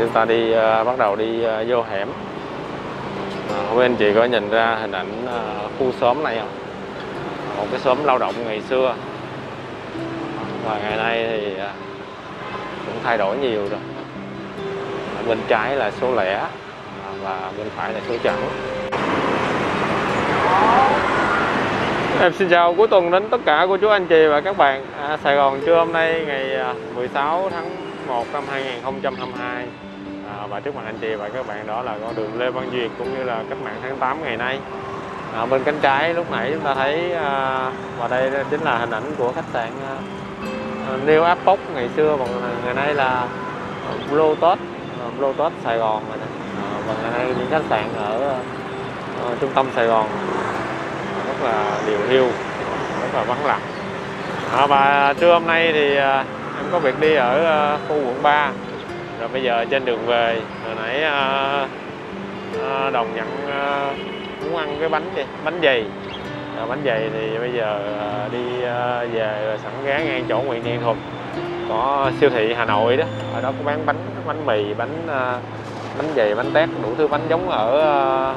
Chúng ta đi bắt đầu đi vô hẻm. Không biết anh chị có nhìn ra hình ảnh khu xóm này không? Một cái xóm lao động ngày xưa và ngày nay thì cũng thay đổi nhiều rồi. Bên trái là số lẻ và bên phải là số chẵn. Em xin chào cuối tuần đến tất cả cô chú anh chị và các bạn. Sài Gòn trưa hôm nay ngày 16 tháng 1 năm 2022. Và trước mặt anh chị và các bạn đó là con đường Lê Văn Duyệt cũng như là cách mạng tháng 8 ngày nay. Bên cánh trái lúc nãy chúng ta thấy và đây chính là hình ảnh của khách sạn New Apple ngày xưa, còn ngày nay là Lotus Sài Gòn rồi nè. Và ngày nay những khách sạn ở trung tâm Sài Gòn rất là điều hiu, rất là vắng lặng. Và trưa hôm nay thì em có việc đi ở khu quận 3. Rồi bây giờ trên đường về, hồi nãy Đồng nhận muốn ăn cái bánh dày thì bây giờ đi về sẵn ghé ngang chỗ Nguyễn Thiện Thuật có siêu thị Hà Nội đó, ở đó có bán bánh mì, bánh dày, bánh tét, đủ thứ bánh giống ở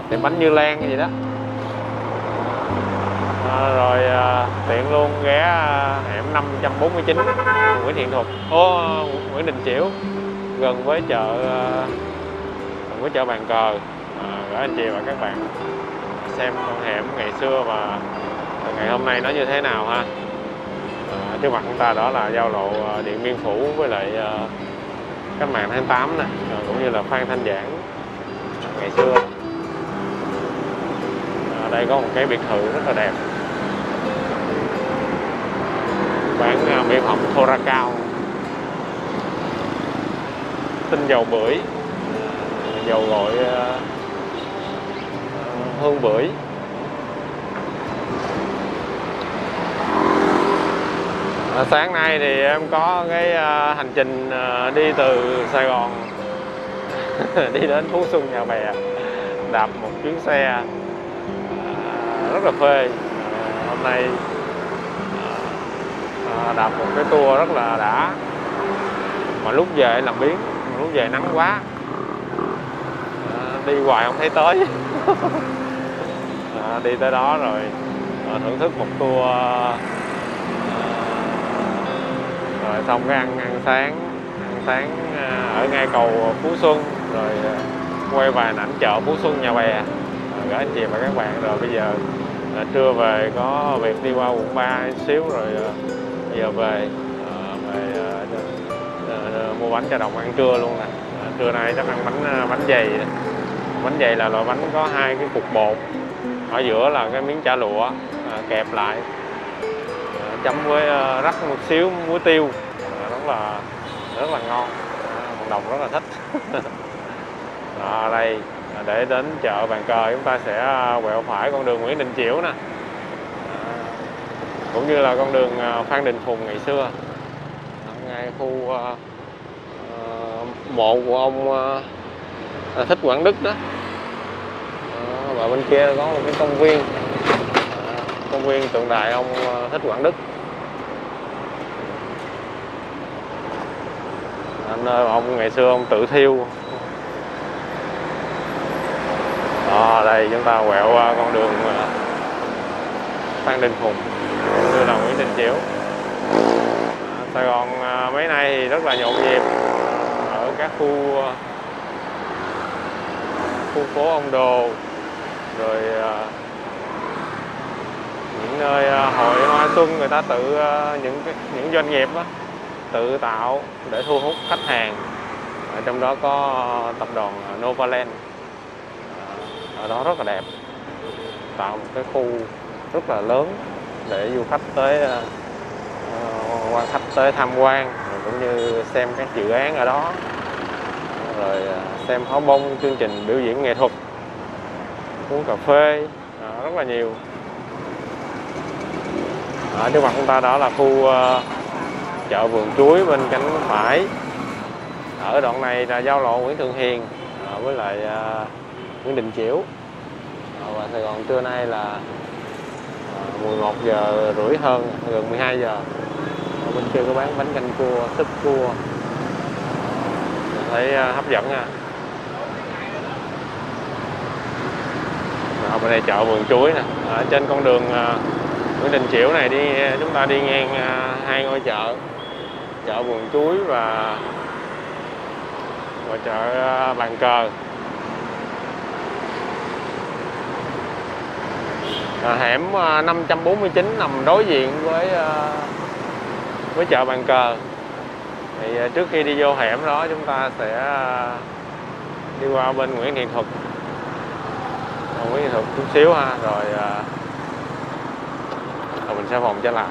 tiệm bánh Như Lan cái gì đó. Rồi tiện luôn ghé hẻm 549 Nguyễn Thiện Thuật, Nguyễn Đình Chiểu, gần với chợ Bàn Cờ. Gửi anh chị và các bạn xem con hẻm ngày xưa và ngày hôm nay nó như thế nào ha. Trước mặt chúng ta đó là giao lộ Điện Biên Phủ với lại cách mạng tháng 8 này, cũng như là Phan Thanh Giản ngày xưa. Đây có một cái biệt thự rất là đẹp, bán mỹ phẩm thô ra cao, tinh dầu bưởi, dầu gội hương bưởi. Sáng nay thì em có cái hành trình đi từ Sài Gòn đi đến Phú Xuân Nhà Bè, đạp một chuyến xe rất là phê. Hôm nay đạp một cái tour rất là đã, mà lúc về làm biếng, lúc về nắng quá, đi hoài không thấy tới. Đi tới đó rồi thưởng thức một tour, rồi xong cái ăn sáng ở ngay cầu Phú Xuân, rồi quay vài ảnh chợ Phú Xuân Nhà Bè gửi anh chị và các bạn. Rồi bây giờ trưa về có việc đi qua quận 3 xíu, rồi bây giờ về mua bánh cho Đồng ăn trưa luôn nè. Trưa nay chắc ăn bánh dày. Bánh dày là loại bánh có hai cái cục bột, ở giữa là cái miếng chả lụa kẹp lại, chấm với rắc một xíu muối tiêu, rất là ngon. Đồng rất là thích. Ở đây để đến chợ Bàn Cờ chúng ta sẽ quẹo phải con đường Nguyễn Đình Chiểu nè, cũng như là con đường Phan Đình Phùng ngày xưa, ngay khu mộ của ông Thích Quảng Đức đó. Và bên kia có một cái công viên tượng đài ông Thích Quảng Đức, nơi mà ông ngày xưa ông tự thiêu. Đây chúng ta quẹo qua con đường Phan Đình Phùng cũng như là Nguyễn Đình Chiểu. Sài Gòn mấy nay thì rất là nhộn nhịp ở các khu phố ông đồ, rồi những nơi hội hoa xuân, người ta tự những doanh nghiệp đó, tự tạo để thu hút khách hàng. Ở trong đó có tập đoàn Novaland, ở đó rất là đẹp, tạo một cái khu rất là lớn để du khách quan khách tới tham quan, cũng như xem các dự án ở đó, rồi xem pháo bông, chương trình biểu diễn nghệ thuật, uống cà phê, rất là nhiều. Ở trước mặt chúng ta đó là khu chợ vườn chuối bên cánh phải. Ở đoạn này là giao lộ Nguyễn Thượng Hiền với lại Nguyễn Đình Chiểu. Và Sài Gòn trưa nay là 11 giờ rưỡi, hơn gần 12 giờ. Bên kia có bán bánh canh cua, súp cua, thấy hấp dẫn ha. Bên đây chợ vườn chuối nè, ở trên con đường Nguyễn Đình Chiểu này đi chúng ta đi ngang hai ngôi chợ, chợ vườn chuối và chợ Bàn Cờ. Hẻm 549 nằm đối diện với chợ Bàn Cờ. Thì trước khi đi vô hẻm đó chúng ta sẽ đi qua bên Nguyễn Thiện Thuật, chút xíu ha, rồi mình sẽ vòng trở lại.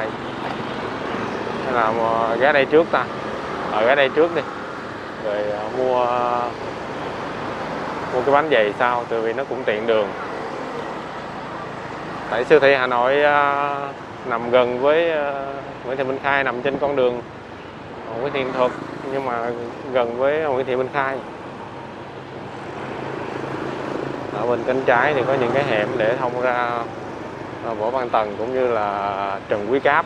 Hay là ghé đây trước ta, ghé đây trước đi, rồi mua cái bánh dày sao, tại vì nó cũng tiện đường. Tại siêu thị Hà Nội nằm gần với Nguyễn Thị Minh Khai, nằm trên con đường Nguyễn Thiện Thuật nhưng mà gần với Nguyễn Thị Minh Khai. Ở bên cánh trái thì có những cái hẻm để thông ra Võ Văn Tần cũng như là Trần Quý Cáp.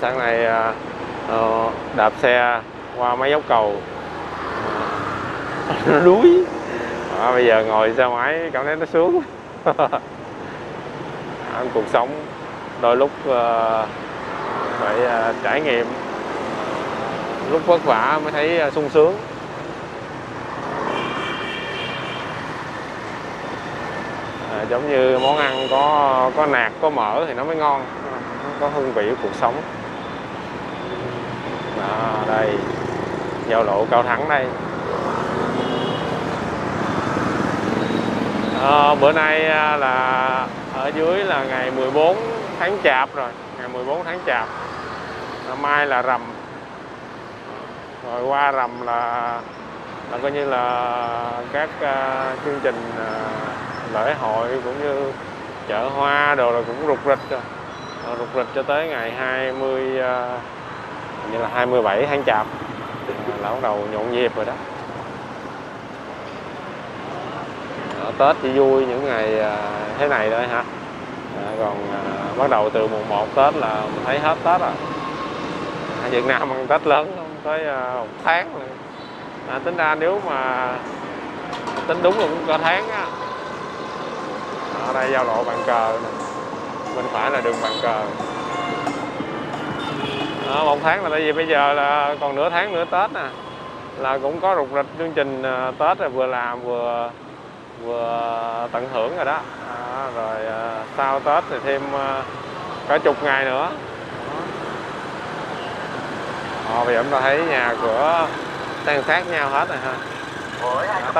Sáng nay đạp xe qua mấy dốc cầu nó đuối, bây giờ ngồi xe máy cảm thấy nó sướng. Cuộc sống đôi lúc phải trải nghiệm, lúc vất vả mới thấy sung sướng. Giống như món ăn có nạc, có mỡ thì nó mới ngon, có hương vị của cuộc sống. Đó, đây giao lộ Cao Thắng đây. Bữa nay là ở dưới là ngày 14 tháng Chạp rồi, ngày 14 tháng Chạp. Mai là rằm. Rồi qua rằm là coi như là các chương trình lễ hội cũng như chợ hoa đồ là cũng rục rịch cho tới ngày 27 tháng Chạp là bắt đầu nhộn nhịp rồi đó. Tết chỉ vui những ngày thế này thôi hả? Còn bắt đầu từ mùng 1 Tết là mình thấy hết Tết rồi. Ở Việt Nam ăn Tết lớn không tới 1 tháng rồi. Tính ra nếu mà tính đúng là cũng cả tháng á. Ở đây giao lộ Bàn Cờ này. Bên phải là đường Bàn Cờ. 1 tháng là tại vì bây giờ là còn nửa tháng nữa Tết nè. Là cũng có rục rịch chương trình Tết rồi, vừa làm vừa tận hưởng rồi đó. Rồi sau Tết thì thêm cả chục ngày nữa. Bây giờ chúng ta thấy nhà cửa san sát nhau hết rồi ha.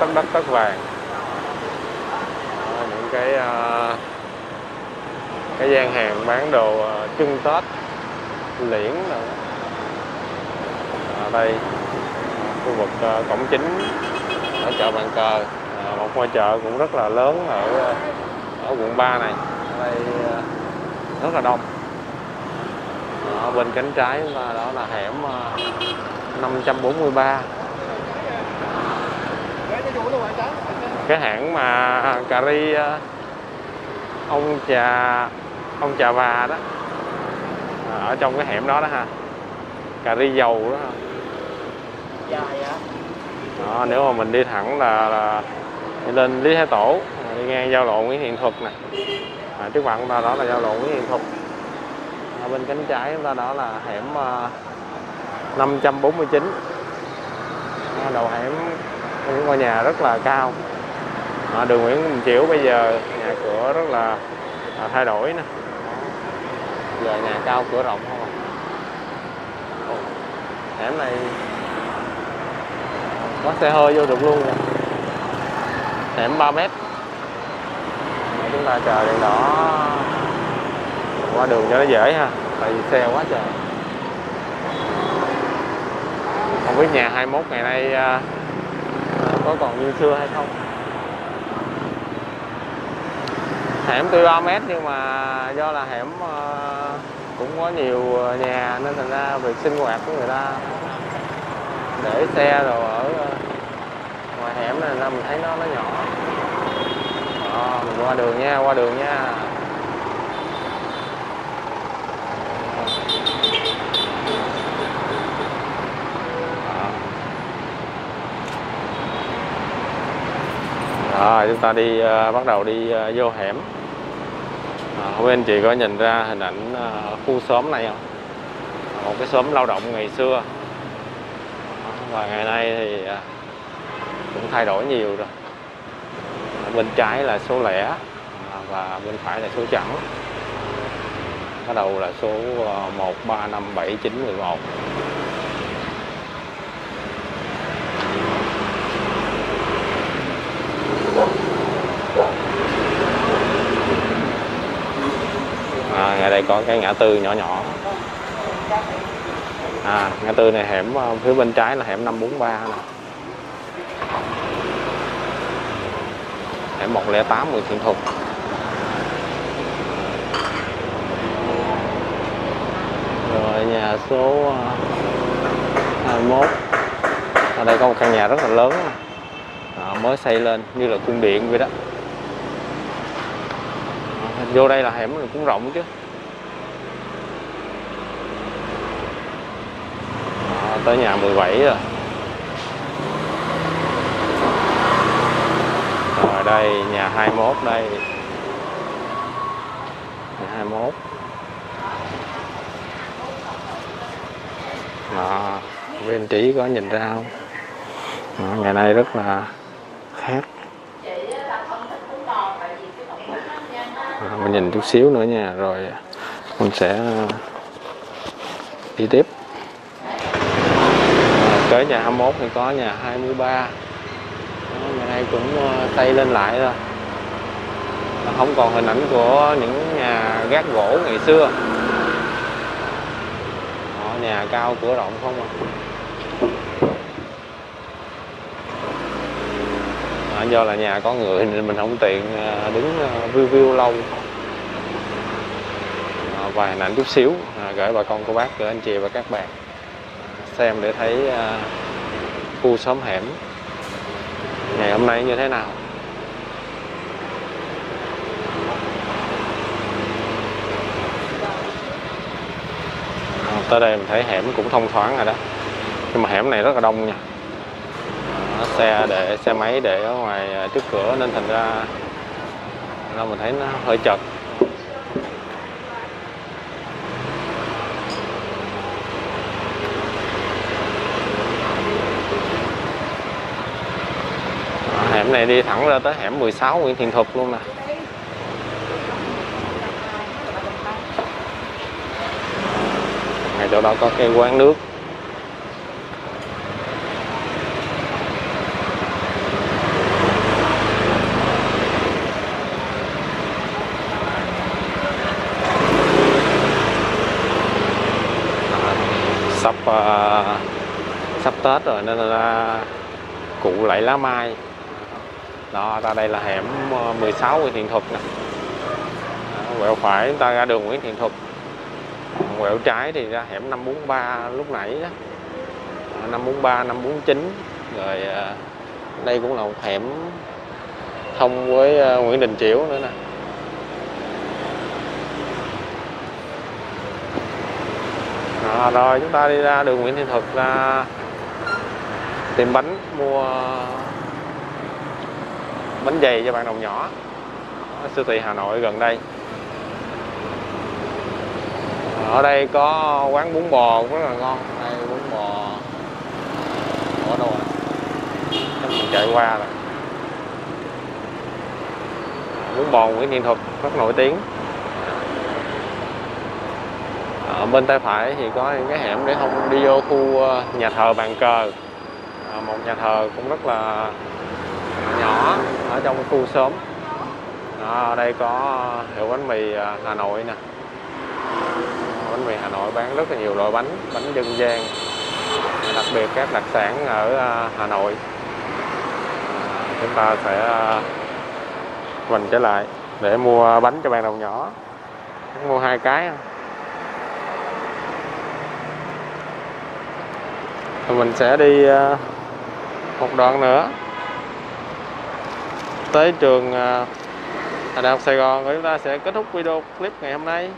Tất đất tất vàng. Những cái gian hàng bán đồ trưng Tết, liễn rồi. Đây khu vực cổng chính ở chợ Bàn Cờ, một ngôi chợ cũng rất là lớn ở quận 3 này. Ở đây rất là đông. Ở bên cánh trái đó là hẻm 543. Cái hãng mà cà ri ông trà bà đó, ở trong cái hẻm đó đó ha, cà ri dầu đó ha. Đó, nếu mà mình đi thẳng là lên Lý Thái Tổ, đi ngang giao lộ Nguyễn Thiện Thuật này. Trước mặt chúng ta đó là giao lộ Nguyễn Thiện Thuật. Ở bên cánh trái chúng ta đó là hẻm 549. Đầu hẻm những ngôi nhà rất là cao. Đường Nguyễn Đình Chiểu bây giờ nhà cửa rất là thay đổi nè. Giờ nhà cao cửa rộng không à. Hẻm này có xe hơi vô được luôn nè. Hẻm 3 m. Chúng ta chờ đèn đỏ qua đường cho nó dễ ha, tại vì xe quá trời. Không biết nhà 21 ngày nay có còn như xưa hay không. Hẻm tuy 3 m nhưng mà do là hẻm cũng có nhiều nhà nên thành ra việc sinh hoạt của người ta để xe rồi ở ngoài hẻm này là mình thấy nó nhỏ. Mình qua đường nha, qua đường nha. rồi chúng ta đi bắt đầu đi vô hẻm. Không biết anh chị có nhìn ra hình ảnh khu xóm này không? Một cái xóm lao động ngày xưa, và ngày nay thì cũng thay đổi nhiều rồi. Bên trái là số lẻ và bên phải là số chẵn. Bắt đầu là số 1, 3, 5, 7, 9, 11. Ngay đây có cái ngã tư nhỏ nhỏ. Ngã tư này hẻm phía bên trái là hẻm 543 nè. Hẻm 108 Nguyễn Thiện Thuật. Rồi nhà số 21. Ở đây có một căn nhà rất là lớn mới xây lên như là cung điện vậy đó. Vô đây là hẻm cũng rộng chứ. Tới nhà 17 rồi. Rồi đây nhà 21 đây. Nhà 21. Bên trí có nhìn ra không? Ngày nay rất là khác. Mình nhìn chút xíu nữa nha, rồi mình sẽ đi tiếp. Tới nhà 21 thì có nhà 23. Nhà này cũng xây lên lại rồi. Không còn hình ảnh của những nhà gác gỗ ngày xưa. Nhà cao cửa rộng không à. Do là nhà có người nên mình không tiện đứng review lâu. Vài hình ảnh chút xíu gửi bà con cô bác, gửi anh chị và các bạn xem để thấy khu xóm hẻm ngày hôm nay như thế nào. Tới đây mình thấy hẻm cũng thông thoáng rồi đó, nhưng mà hẻm này rất là đông nha. Xe máy để ở ngoài trước cửa nên thành ra là mình thấy nó hơi chật. Hẻm này đi thẳng ra tới hẻm 16 Nguyễn Thiện Thuật luôn nè. Ngay chỗ đó có cái quán nước. Sắp Tết rồi nên là cụ lẫy lá mai. Đó, ra đây là hẻm 16 Nguyễn Thiện Thuật nè. Quẹo phải chúng ta ra đường Nguyễn Thiện Thuật, quẹo trái thì ra hẻm 543 lúc nãy đó. 543, 549. Rồi đây cũng là một hẻm thông với Nguyễn Đình Chiểu nữa nè. Rồi chúng ta đi ra đường Nguyễn Thiện Thuật ra tìm bánh, mua bánh dày cho bạn đồng nhỏ ở siêu thị Hà Nội gần đây. Ở đây có quán bún bò cũng rất là ngon. Đây bún bò ở đâu rồi? Mình chạy qua rồi. Bún bò Nguyễn Thiện Thuật rất nổi tiếng. Ở bên tay phải thì có những cái hẻm để không đi vô khu nhà thờ Bàn Cờ. Một nhà thờ cũng rất là nhỏ ở trong khu xóm. Ở đây có hiệu bánh mì Hà Nội nè. Bánh mì Hà Nội bán rất là nhiều loại bánh, bánh dân gian, đặc biệt các đặc sản ở Hà Nội. Chúng ta sẽ mình trở lại để mua bánh cho bạn đầu nhỏ. Mua 2 cái. Mình sẽ đi một đoạn nữa tới trường Đại học Sài Gòn, rồi chúng ta sẽ kết thúc video clip ngày hôm nay.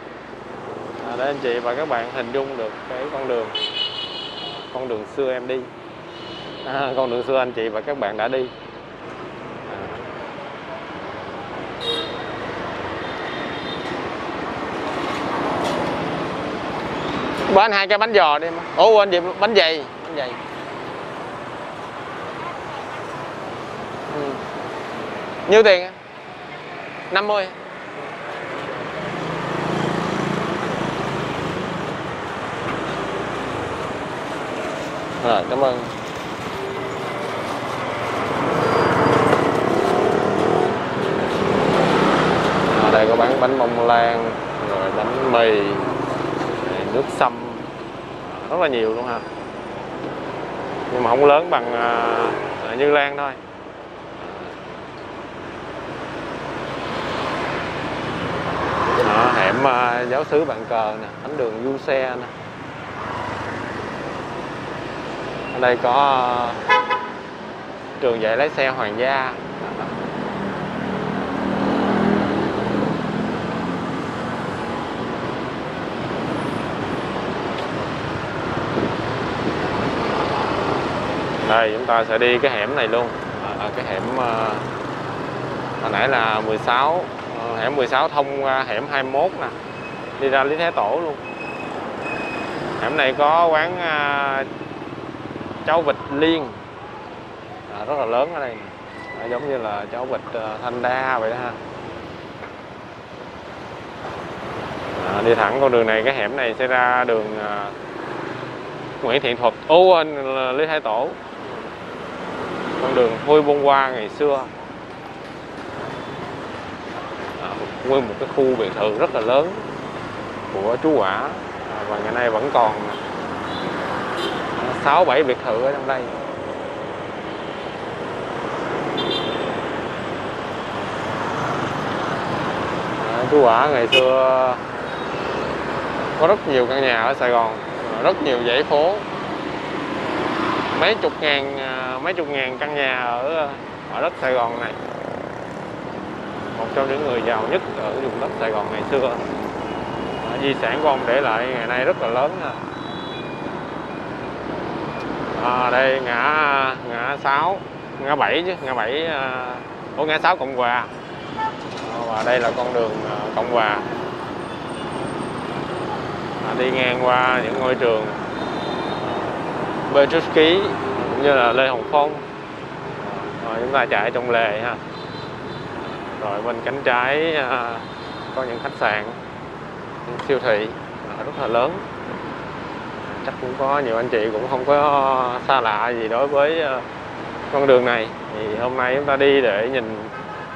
Để anh chị và các bạn hình dung được cái con đường xưa em đi, con đường xưa anh chị và các bạn đã đi. Bán hai cái bánh giò đi. Ủa quên gì, bánh dày. Bánh dày. Nhiêu tiền? 50. Rồi, cảm ơn. Ở đây có bán bánh bông lan, rồi bánh mì, nước sâm, rất là nhiều luôn ha. Nhưng mà không lớn bằng Như Lan thôi. Đó, hẻm giáo xứ Bàn Cờ nè, thánh đường Du Xe nè. Ở đây có trường dạy lái xe Hoàng Gia. Đây chúng ta sẽ đi cái hẻm này luôn. Cái hẻm hồi nãy là 16, hẻm 16 thông qua hẻm 21 nè, đi ra Lý Thái Tổ luôn. Hẻm này có quán cháo vịt Liên rất là lớn ở đây, giống như là cháo vịt Thanh Đa vậy đó ha. Đi thẳng con đường này, cái hẻm này sẽ ra đường Nguyễn Thiện Thuật, Lý Thái Tổ, con đường Huy Bông Hoa ngày xưa. Nguyên một cái khu biệt thự rất là lớn của chú Quả, và ngày nay vẫn còn 6-7 biệt thự ở trong đây. Chú Quả ngày xưa có rất nhiều căn nhà ở Sài Gòn, rất nhiều dãy phố, mấy chục ngàn căn nhà ở đất Sài Gòn này, một trong những người giàu nhất ở vùng đất Sài Gòn ngày xưa. Di sản của ông để lại ngày nay rất là lớn. Đây ngã 6 Cộng Hòa, và đây là con đường Cộng Hòa, đi ngang qua những ngôi trường Petrus Ký cũng như là Lê Hồng Phong. Rồi chúng ta chạy trong lề ha. Rồi bên cánh trái có những khách sạn, những siêu thị rất là lớn. Chắc cũng có nhiều anh chị cũng không có xa lạ gì đối với con đường này. Thì hôm nay chúng ta đi để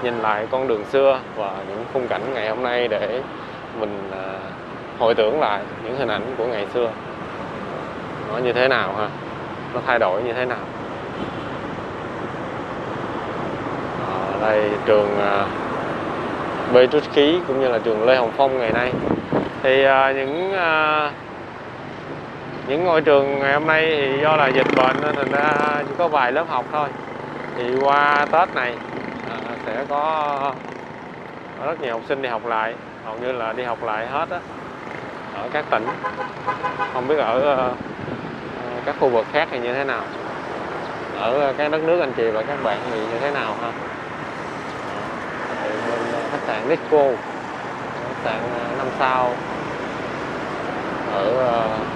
nhìn lại con đường xưa và những khung cảnh ngày hôm nay, để mình hồi tưởng lại những hình ảnh của ngày xưa nó như thế nào ha, nó thay đổi như thế nào. Đây trường Petrus Ký cũng như là trường Lê Hồng Phong ngày nay. Thì những ngôi trường ngày hôm nay thì do là dịch bệnh nên ra chỉ có vài lớp học thôi. Thì qua Tết này sẽ có rất nhiều học sinh đi học lại, hầu như là đi học lại hết á, ở các tỉnh. Không biết ở các khu vực khác thì như thế nào, ở các đất nước anh chị và các bạn thì như thế nào ha. Khách sạn Nico, khách sạn 5 sao ở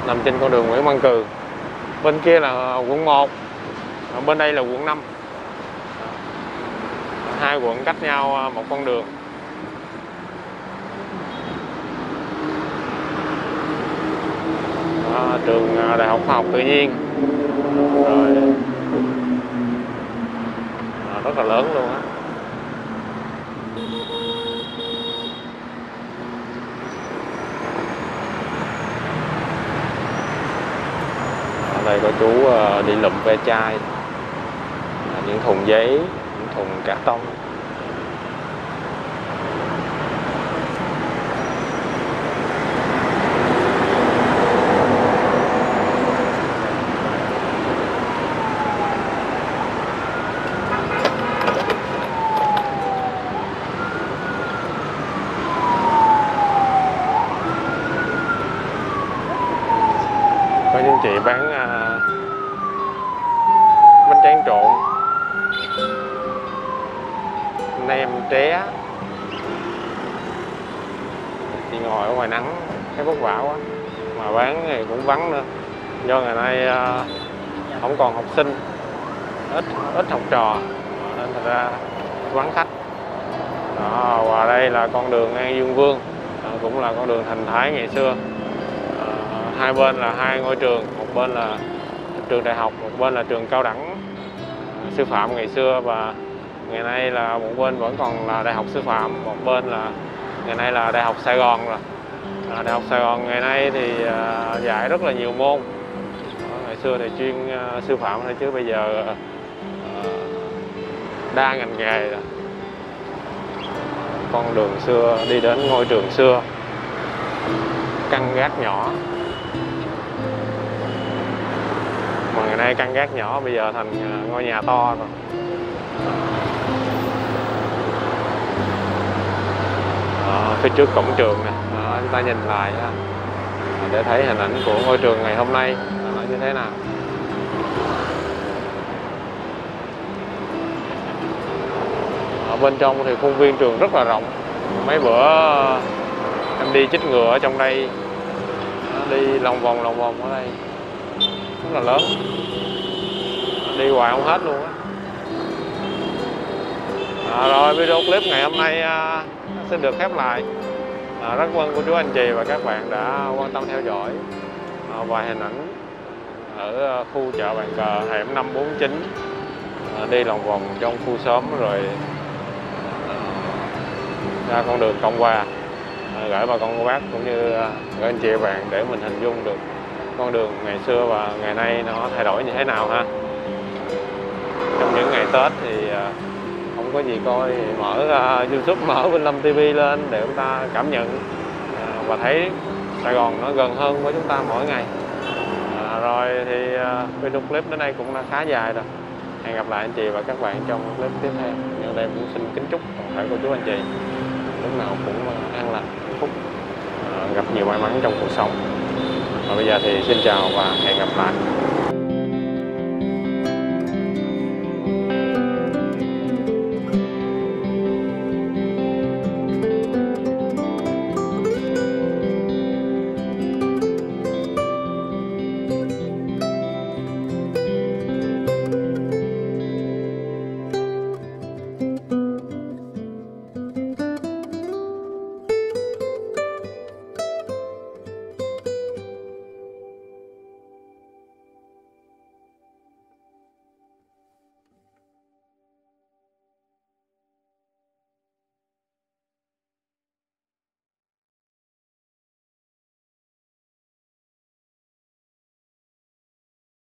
nằm trên con đường Nguyễn Văn Cừ. Bên kia là quận 1, bên đây là quận 5. Hai quận cách nhau một con đường. Trường Đại học Khoa học Tự nhiên. Rồi. Rất là lớn luôn á. Đây có chú đi lụm ve chai, những thùng giấy, những thùng cà tông. Chị bán bánh tráng trộn, nem tré. Chị ngồi ở ngoài nắng thấy vất vả quá, mà mà bán thì cũng vắng nữa, do ngày nay không còn học sinh, ít học trò nên thật ra vắng khách. Đó, và đây là con đường An Dương Vương, cũng là con đường Thành Thái ngày xưa. Hai bên là hai ngôi trường, một bên là trường đại học, một bên là trường cao đẳng sư phạm ngày xưa, và ngày nay là một bên vẫn còn là đại học sư phạm, một bên là ngày nay là đại học Sài Gòn rồi. Đại học Sài Gòn ngày nay thì dạy rất là nhiều môn. Ngày xưa thì chuyên sư phạm thôi, chứ bây giờ đa ngành nghề rồi. Con đường xưa đi đến ngôi trường xưa, căn gác nhỏ, mà ngày nay căn gác nhỏ bây giờ thành ngôi nhà to rồi. Phía trước cổng trường nè, chúng ta nhìn lại để thấy hình ảnh của ngôi trường ngày hôm nay nó như thế nào. Ở bên trong thì khuôn viên trường rất là rộng. Mấy bữa em đi chích ngừa ở trong đây, đi lòng vòng ở đây rất là lớn, đi hoài không hết luôn á. Rồi video clip ngày hôm nay xin được khép lại. Rất cảm ơn cô chú anh chị và các bạn đã quan tâm theo dõi vài hình ảnh ở khu chợ Bàn Cờ hẻm 549, đi lòng vòng trong khu xóm rồi ra con đường Cộng Hòa. Gửi bà con cô bác cũng như gửi anh chị bạn để mình hình dung được con đường ngày xưa và ngày nay nó thay đổi như thế nào ha. Trong những ngày Tết thì không có gì coi, mở YouTube, mở Vinh Lâm TV lên để chúng ta cảm nhận và thấy Sài Gòn nó gần hơn với chúng ta mỗi ngày. Rồi thì video clip đến đây cũng là khá dài rồi. Hẹn gặp lại anh chị và các bạn trong clip tiếp theo. Nhân đây cũng xin kính chúc toàn thể cô chú anh chị lúc nào cũng an lành, hạnh phúc, gặp nhiều may mắn trong cuộc sống. Và bây giờ thì xin chào và hẹn gặp lại.